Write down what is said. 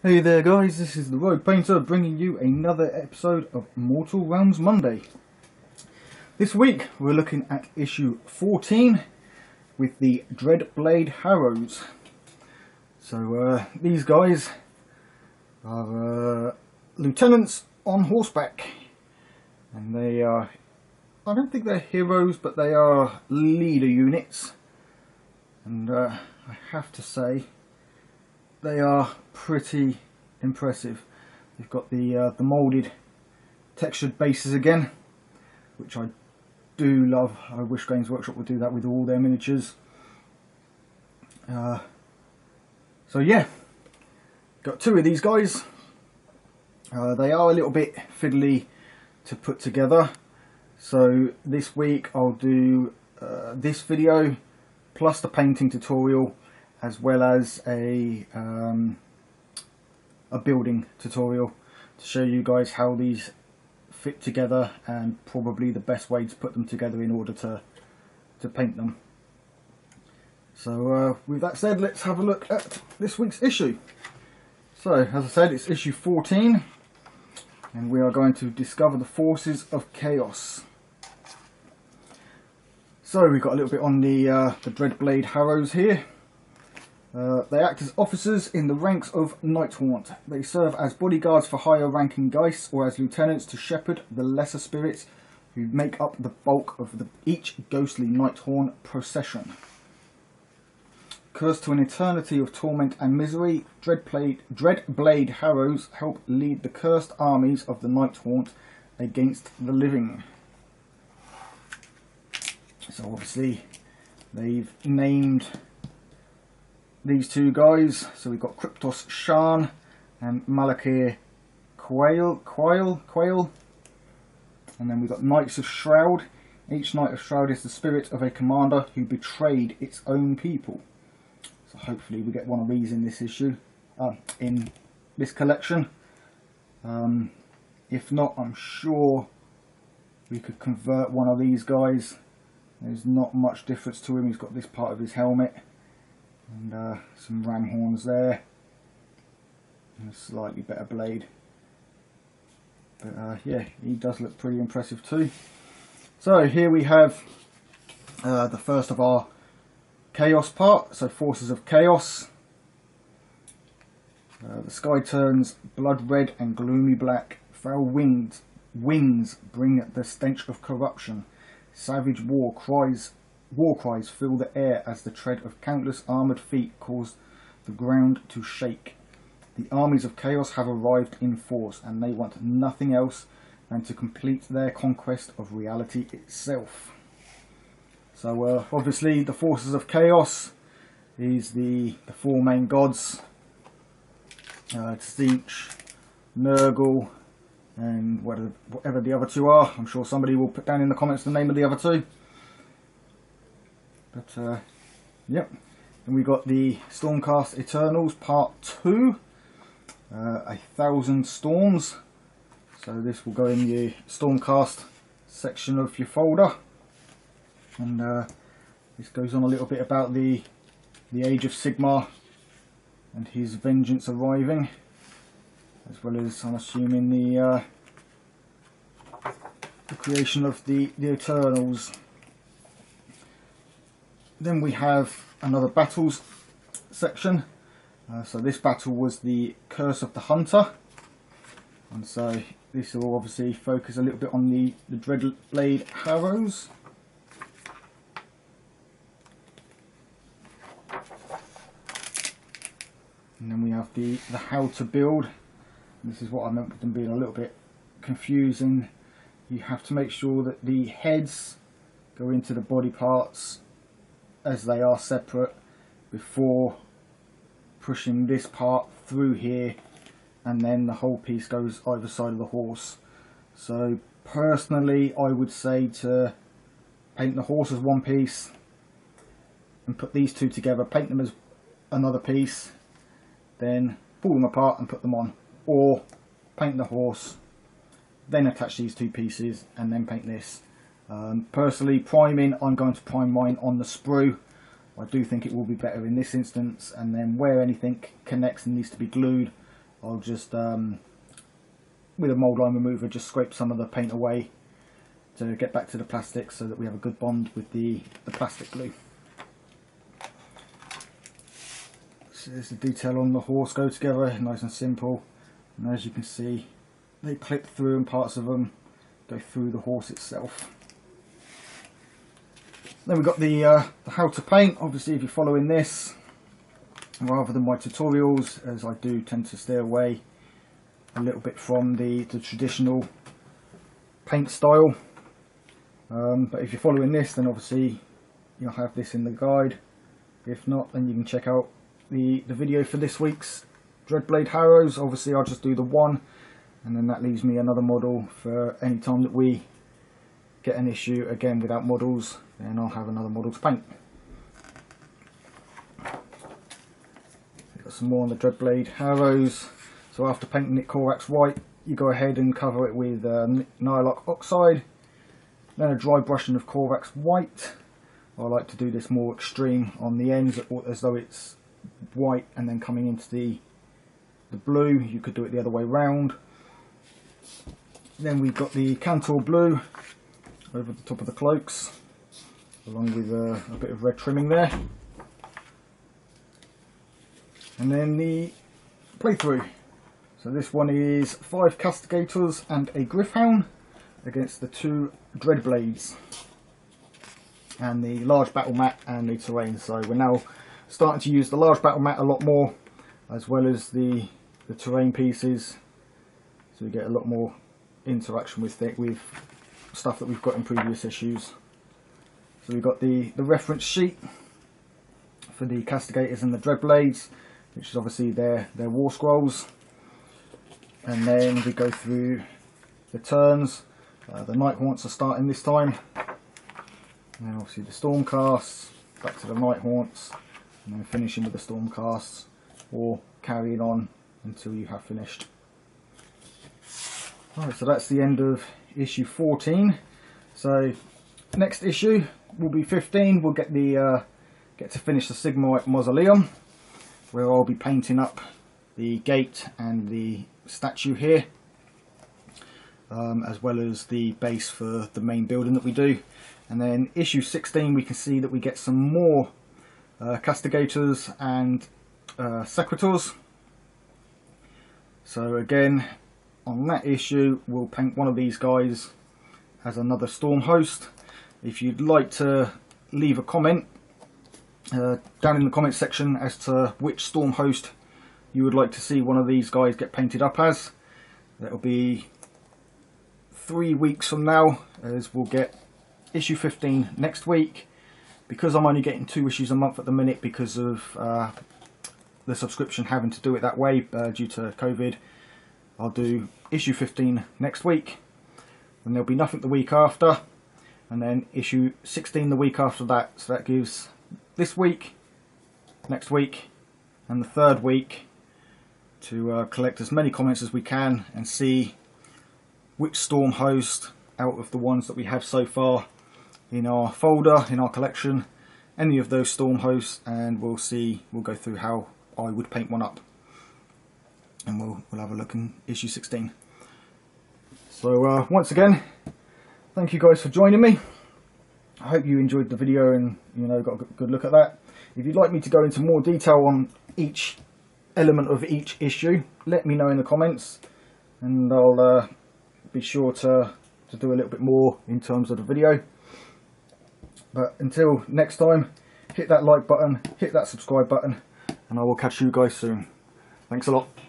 Hey there guys, this is the Rogue Painter bringing you another episode of Mortal Realms Monday. This week we're looking at issue 14 with the Dreadblade Harrows. So these guys are lieutenants on horseback, and they are, I don't think they're heroes, but they are leader units, and I have to say they are pretty impressive. They've got the moulded textured bases again, which I do love. I wish Games Workshop would do that with all their miniatures. So yeah, got two of these guys. They are a little bit fiddly to put together, so this week I'll do this video plus the painting tutorial, as well as a building tutorial to show you guys how these fit together and probably the best way to put them together in order to paint them. So with that said, let's have a look at this week's issue. So as I said, it's issue 14, and we are going to discover the forces of chaos. So we've got a little bit on the Dreadblade Harrows here. They act as officers in the ranks of Nighthaunt. They serve as bodyguards for higher ranking Geists, or as lieutenants to shepherd the lesser spirits who make up the bulk of each ghostly Nighthaunt procession. Cursed to an eternity of torment and misery, Dreadblade Harrows help lead the cursed armies of the Nighthaunt against the living. So obviously they've named these two guys. So we've got Kryptos Shan and Malachir Quail, and then we've got Knights of Shroud. Each Knight of Shroud is the spirit of a commander who betrayed its own people. So hopefully we get one of these in this issue, in this collection. If not, I'm sure we could convert one of these guys. There's not much difference to him. He's got this part of his helmet, and some ram horns there, and a slightly better blade, but yeah, he does look pretty impressive too. So here we have the first of our chaos part, so forces of chaos. The sky turns blood red and gloomy black. Foul wings bring the stench of corruption. Savage war cries fill the air as the tread of countless armoured feet cause the ground to shake. The armies of chaos have arrived in force, and they want nothing else than to complete their conquest of reality itself. So obviously the forces of chaos is the four main gods, Tzeentch, Nurgle, and whatever the other two are. I'm sure somebody will put down in the comments the name of the other two. But yep, and we got the Stormcast Eternals Part 2, 1,000 Storms. So this will go in the Stormcast section of your folder, and this goes on a little bit about the Age of Sigmar and his vengeance arriving, as well as, I'm assuming, the creation of the Eternals. Then we have another battles section. So this battle was the Curse of the Hunter, and so this will obviously focus a little bit on the Dreadblade Harrows. And then we have the how to build. This is what I meant with them being a little bit confusing. You have to make sure that the heads go into the body parts as they are separate before pushing this part through here, and then the whole piece goes either side of the horse. So personally I would say to paint the horse as one piece and put these two together, paint them as another piece, then pull them apart and put them on, or paint the horse then attach these two pieces and then paint this. Personally, priming, I'm going to prime mine on the sprue. I do think it will be better in this instance, and then where anything connects and needs to be glued, I'll just, with a mould line remover, just scrape some of the paint away to get back to the plastic so that we have a good bond with the plastic glue. So there's the detail on the horse go together, nice and simple. And as you can see, they clip through and parts of them go through the horse itself. Then we've got the how to paint. Obviously, if you're following this, rather than my tutorials, as I do tend to stay away a little bit from the traditional paint style, but if you're following this, then obviously you'll have this in the guide. If not, then you can check out the video for this week's Dreadblade Harrows. Obviously I'll just do the one, and then that leaves me another model for any time that we get an issue again without models, and I'll have another model to paint. We've got some more on the Dreadblade Harrows. So after painting it Corvax white, you go ahead and cover it with nylock oxide, then a dry brushing of Corvax white. I like to do this more extreme on the ends, as though it's white and then coming into the blue. You could do it the other way round. Then we've got the Cantor blue over the top of the cloaks, along with a bit of red trimming there. And then the playthrough. So this one is 5 castigators and a griffhound against the 2 dreadblades, and the large battle mat and the terrain. So we're now starting to use the large battle mat a lot more, as well as the terrain pieces, so we get a lot more interaction with stuff that we've got in previous issues. So we've got the reference sheet for the castigators and the dreadblades, which is obviously their war scrolls. And then we go through the turns. The Nighthaunts are starting this time. And then obviously the Stormcasts, back to the Nighthaunts, and then finishing with the Stormcasts, or carrying on until you have finished. Alright, so that's the end of issue 14. So next issue will be 15. We'll get get to finish the Sigmarite Mausoleum, where I'll be painting up the gate and the statue here, as well as the base for the main building that we do. And then issue 16, we can see that we get some more castigators and sequiturs. So again, on that issue, we'll paint one of these guys as another storm host. If you'd like to leave a comment down in the comment section as to which storm host you would like to see one of these guys get painted up as, that'll be 3 weeks from now, as we'll get issue 15 next week. Because I'm only getting 2 issues a month at the minute, because of the subscription having to do it that way due to COVID, I'll do issue 15 next week, and there'll be nothing the week after, and then issue 16 the week after that. So that gives this week, next week, and the 3rd week to collect as many comments as we can and see which storm host out of the ones that we have so far in our folder, in our collection, any of those storm hosts, and we'll see, we'll go through how I would paint one up, and we'll have a look in issue 16. So once again, thank you guys for joining me. I hope you enjoyed the video and, you know, got a good look at that. If you'd like me to go into more detail on each element of each issue, let me know in the comments, and I'll be sure to do a little bit more in terms of the video. But until next time, hit that like button, hit that subscribe button, and I will catch you guys soon. Thanks a lot.